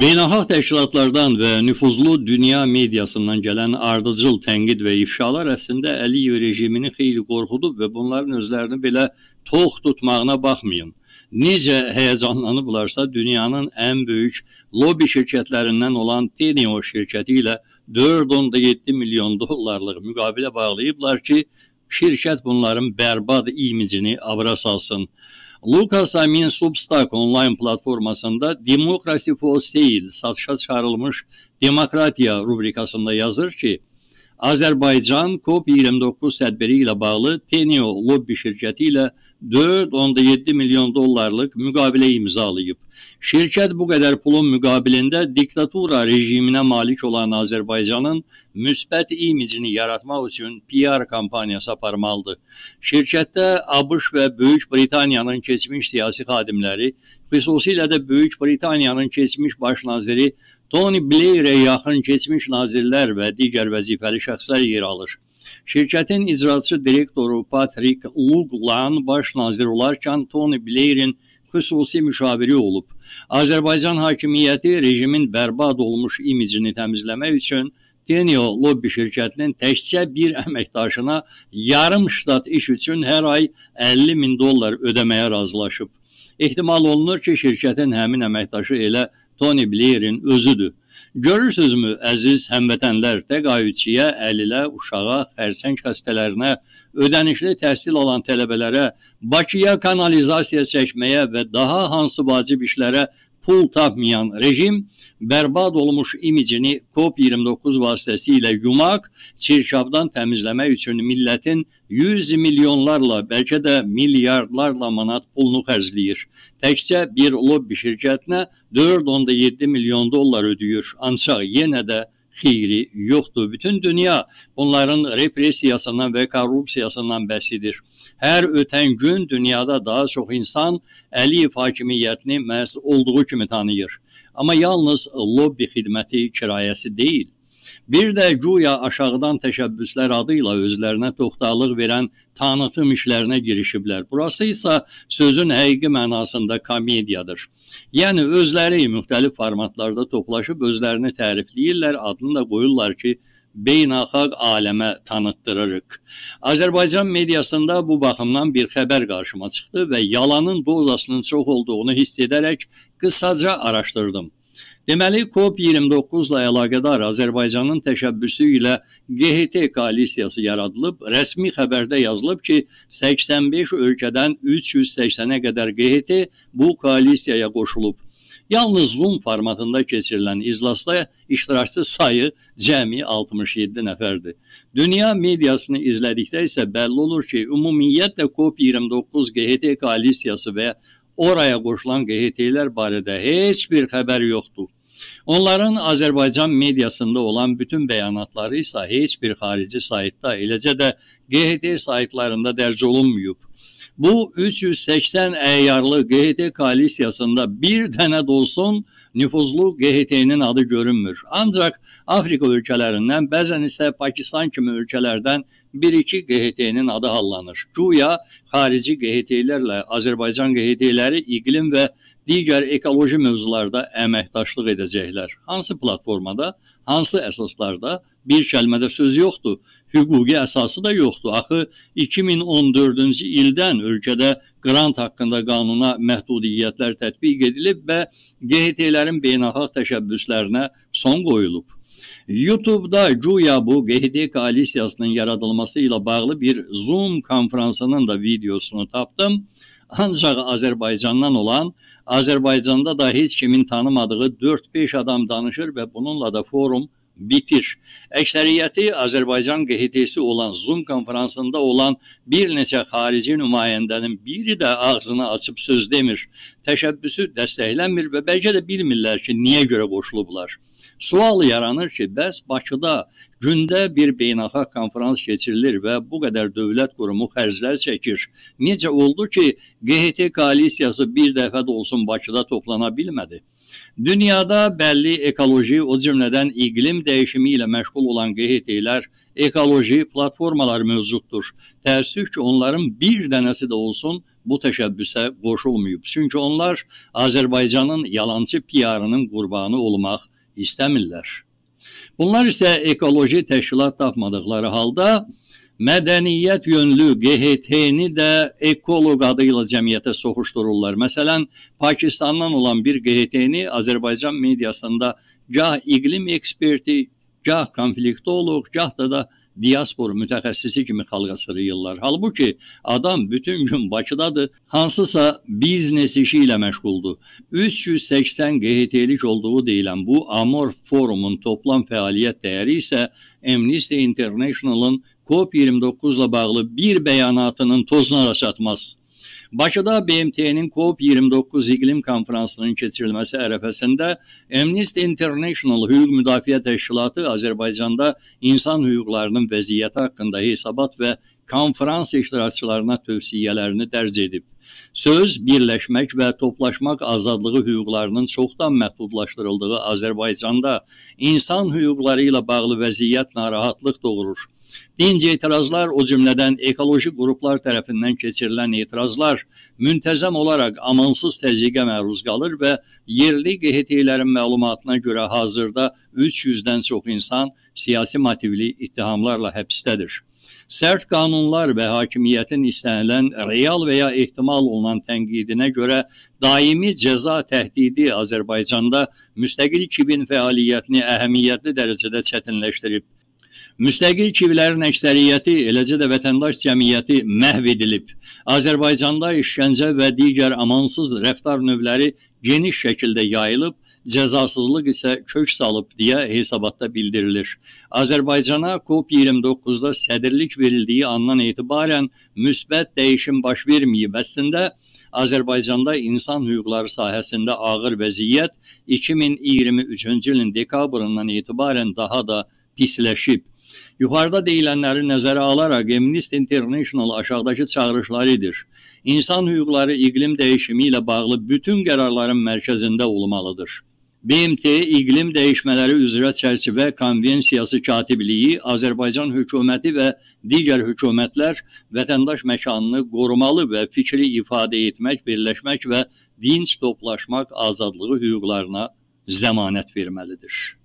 Beynəlxalq təşkilatlardan və nüfuzlu dünya mediasından gələn ardıcıl tənqid və ifşalar əslində Əliyev rejimini xeyli qorxudub və bunların özlərini belə tox tutmağına baxmayın. Necə həyəcanlanıblarsa dünyanın ən böyük lobi şirkətlərindən olan TENEO şirkəti ilə 4,7 milyon dollarlıq müqavilə bağlayıblar ki, şirkət bunların bərbad imicini abra salsın. Lucas Amin Substack online platformasında Demokrasi for sale satışa çıkarılmış Demokratia rubrikasında yazır ki, Azerbaycan COP29 tədbiri ilə bağlı TENEO lobby şirkəti ilə 4,7 milyon dollarlık müqavilə imzalayıb. Şirkət bu qədər pulun müqabilində diktatura rejiminə malik olan Azərbaycanın müsbət imicini yaratmaq üçün PR kampaniyası aparmalıdır. Şirkətdə ABŞ və Böyük Britaniyanın keçmiş siyasi xadimləri, xüsusilə də Böyük Britaniyanın keçmiş baş naziri Tony Blair'e yaxın keçmiş nazirlər və digər vəzifəli şəxslər yer alır. Şirkətin icraçı direktoru Patrik Luglan baş nazir olarkən Tony Blair'in xüsusi müşaviri olub. Azərbaycan hakimiyyəti rejimin bərbad olmuş imicini təmizləmək üçün TENEO lobby şirkətinin təkcə bir əməkdaşına yarım ştat iş üçün hər ay 50 min dollar ödəməyə razılaşıb. Ehtimal olunur ki, şirkətin həmin əməkdaşı elə Tony Blair'in özüdür. Görürsünüzmü, əziz həmvətənlər, təqaüdçiyə, əlilə, uşağa, xərçəng xəstələrinə, ödənişli təhsil alan tələbələrə, Bakıya kanalizasiya çəkməyə və daha hansı vacib işlərə pul tapmayan rejim bərbad olmuş imicini COP29 vasitəsilə yumaq, çirkabdan təmizləmək üçün millətin 100 milyonlarla, bəlkə də milyardlarla manat pulunu xərcləyir. Təkcə bir lobby şirkətinə 4,7 milyon dollar ödəyir, ancaq yenə də xeyri yoxdur. Bütün dünya bunların represiyasından və korrupsiyasından bəhs edir. Hər ötən gün dünyada daha çox insan Əliyev hakimiyyətini məhz olduğu kimi tanıyır. Amma yalnız lobby xidməti kirayəsi deyil. Bir də güya aşağıdan təşəbbüslər adıyla özlərinə toxtalıq verən tanıtım işlərinə girişiblər. Burası isə sözün həqiqi mənasında komediyadır. Yəni özləri müxtəlif formatlarda toplaşıb özlərini tərifləyirlər, adını da qoyurlar ki, beynəlxalq aləmə tanıtdırırıq. Azərbaycan mediasında bu baxımdan bir xəbər qarşıma çıxdı və yalanın dozasının çox olduğunu hiss edərək qısaca araşdırdım. Deməli, COP29 ile əlaqədar Azərbaycanın təşəbbüsü ilə GHT koalisiyası yaradılıb, rəsmi xəbərdə yazılıb ki, 85 ölkədən 380'e qədər GHT bu koalisiyaya qoşulub. Yalnız Zoom formatında keçirilən izlasda iştirakçı sayı cəmi 67 nəfərdir. Dünya mediasını izlədikdə isə bəlli olur ki, ümumiyyətlə COP29 GHT koalisiyası və oraya qoşulan GHT'lər barədə heç bir xəbər yoxdur. Onların Azərbaycan mediasında olan bütün bəyanatları isə heç bir xarici saytda, eləcə də GHT saytlarında dərc olunmayıb. Bu 380 əyarlı GHT koalisiyasında bir dənə də olsun nüfuzlu GHT'nin adı görünmür. Ancaq Afrika ölkələrindən, bəzən isə Pakistan kimi ölkələrdən 1-2 GHT'nin adı hallanır. Güya xarici GHT'lərlə Azərbaycan GHT'ləri iqlim və digər ekoloji mövzularda əməkdaşlıq edəcəklər. Hansı platformada, hansı əsaslarda bir kəlmədə söz yoxdur, hüquqi əsası da yoxdur. Axı 2014-cü ildən ölkədə qrant haqqında qanuna məhdudiyyətlər tətbiq edilib və GHT'lərin beynəlxalq təşəbbüslərinə son qoyulub. YouTube'da güya bu GHT koalisiyasının yaradılması ile bağlı bir Zoom konferansının da videosunu tapdım. Ancaq Azərbaycandan olan, Azərbaycanda da heç kimin tanımadığı 4-5 adam danışır və bununla da forum bitir. Əksəriyyəti Azərbaycan GHT'si olan Zoom konferansında olan bir neçə xarici nümayəndənin biri də ağzını açıb söz demir. Təşəbbüsü dəstəklənmir və bəlkə də bilmirlər ki, niyə görə qoşulublar. Sual yaranır ki, bəs Bakıda gündə bir beynəlxalq konferans keçirilir və bu qədər dövlət qurumu xərclər çəkir. Necə oldu ki, GHT koalisiyası bir dəfə də olsun Bakıda toplana bilmədi? Dünyada bəlli ekoloji, o cümlədən iqlim dəyişimi ilə məşğul olan GHT'lər ekoloji, platformalar mevcuttur. Təəssüf ki, onların bir dənəsi də olsun bu təşəbbüsə qoşulmayıb. Çünki onlar Azərbaycanın yalancı PR'ının qurbanı olmaq istəmirlər. Bunlar isə ekoloji təşkilat tapmadıqları halda mədəniyyət yönlü GHT-ni də ekoloq adı ilə cəmiyyətə soxuşdururlar. Məsələn, Pakistandan olan bir GHT-ni Azərbaycan mediasında gah iqlim eksperti, gah konfliktoloq, gah da diaspor mütəxəssisi kimi xalqa sırayırlar. Halbuki adam bütün gün Bakıdadır, hansısa biznes işi ilə məşğuldur. 380 GHT-lik olduğu deyilən bu Amor forumun toplam fəaliyyət dəyəri isə Amnesty International'ın COP29 ile bağlı bir bəyanatının tozuna çatmaz. Bakıda BMT'nin COP29 iqlim konferansının keçirilməsi ərəfəsində Amnesty International Hüquq Müdafiə Təşkilatı Azərbaycanda insan hüquqlarının vəziyyəti haqqında hesabat və konferans iştirakçılarına tövsiyələrini dərc edib. Söz, birləşmək və toplaşmaq azadlığı hüquqlarının çoxdan məhdudlaşdırıldığı Azərbaycanda insan hüquqları ilə bağlı vəziyyət narahatlıq doğurur. Dinci etirazlar, o cümlədən ekoloji qruplar tərəfindən keçirilən etirazlar müntəzəm olaraq amansız təzyiqə məruz qalır və yerli GHT-lərin məlumatına görə hazırda 300-dən çox insan siyasi motivli ittihamlarla həbsdədir. Sərt qanunlar və hakimiyyətin istənilən real və ya ehtimal olunan tənqidinə görə daimi cəza təhdidi Azərbaycanda müstəqil kibin fəaliyyətini əhəmiyyətli dərəcədə çətinləşdirib. Müstəqil kivilərin əksəriyyəti, eləcə də vətəndaş cəmiyyəti məhv edilib. Azərbaycanda işgəncə və digər amansız rəftar növləri geniş şəkildə yayılıb, cəzasızlıq isə kök salıb deyə hesabatda bildirilir. Azərbaycana COP29'da sədirlik verildiyi andan etibarən müsbət dəyişim baş verməyib. Əslində, Azərbaycanda insan hüquqları sahəsində ağır vəziyyət 2023-cü ilin dekabrından etibarən daha da pisləşib. Yuxarıda deyilənləri nəzərə alaraq Amnesty International aşağıdakı çağırışlarıdır. İnsan hüquqları iqlim dəyişimi ilə bağlı bütün qərarların mərkəzində olmalıdır. BMT İqlim Dəyişmələri üzrə Çərçivə Konvensiyası Katibliyi, Azərbaycan hökuməti və digər hökumətlər vətəndaş məkanını qorumalı və fikri ifadə etmək, birləşmək və dinc toplaşmaq azadlığı hüquqlarına zəmanət verməlidir.